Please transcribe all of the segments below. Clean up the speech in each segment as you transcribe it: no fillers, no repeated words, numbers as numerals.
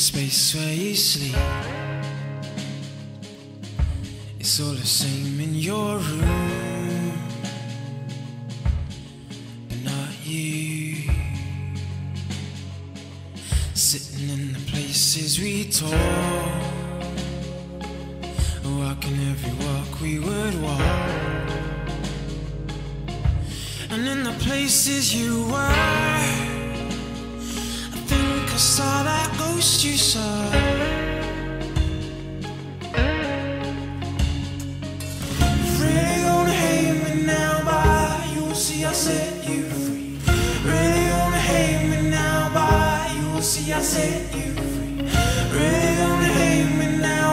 space where you sleep. It's all the same in your room, but not you. Sitting in the places we tore, walking every walk we would walk. And in the places you were, I think I saw that ghost you saw. Set you free. Really gonna hate me now, but you will see I set you free. Really gonna hate me now, but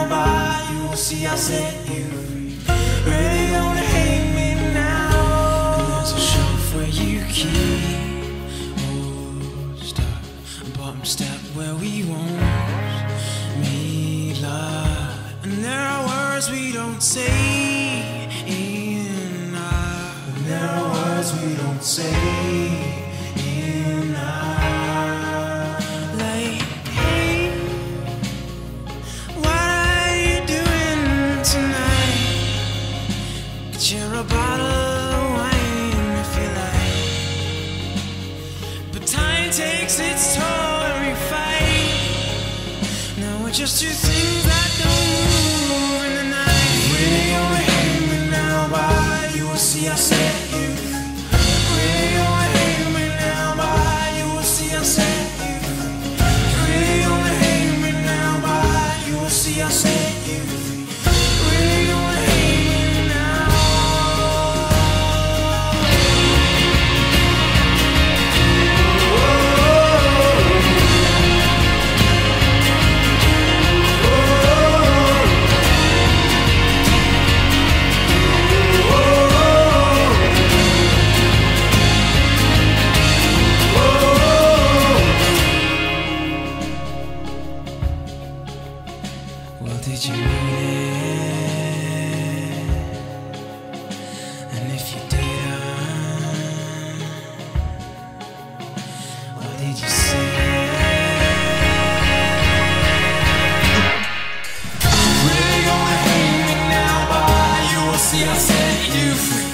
you will see I set you free. Really gonna hate me now. And there's a shelf where you keep old stuff, a bottom step where we won't meet love. And there are words we don't say. We don't say enough. Like, hey, what are you doing tonight? Get you a bottle of wine if you like. But time takes its toll and we fight. Now we're just two things that don't move in the night. Really only hate me now, but you will see I said. Did you mean it? And if you didn't, why did you say it? Really gonna hate me now, but you will see I set you free.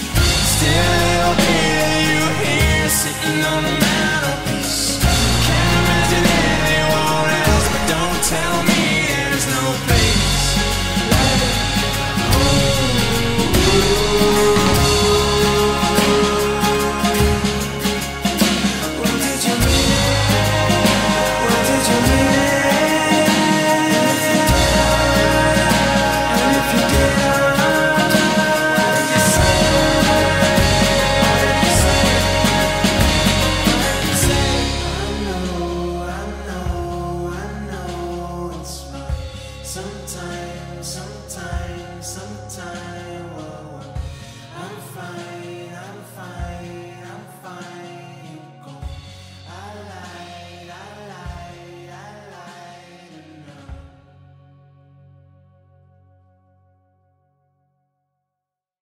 Still it'll be that you're here, sitting on the mantelpiece. Can't imagine anyone else, but don't tell me there's no place. Sometime, I'm fine.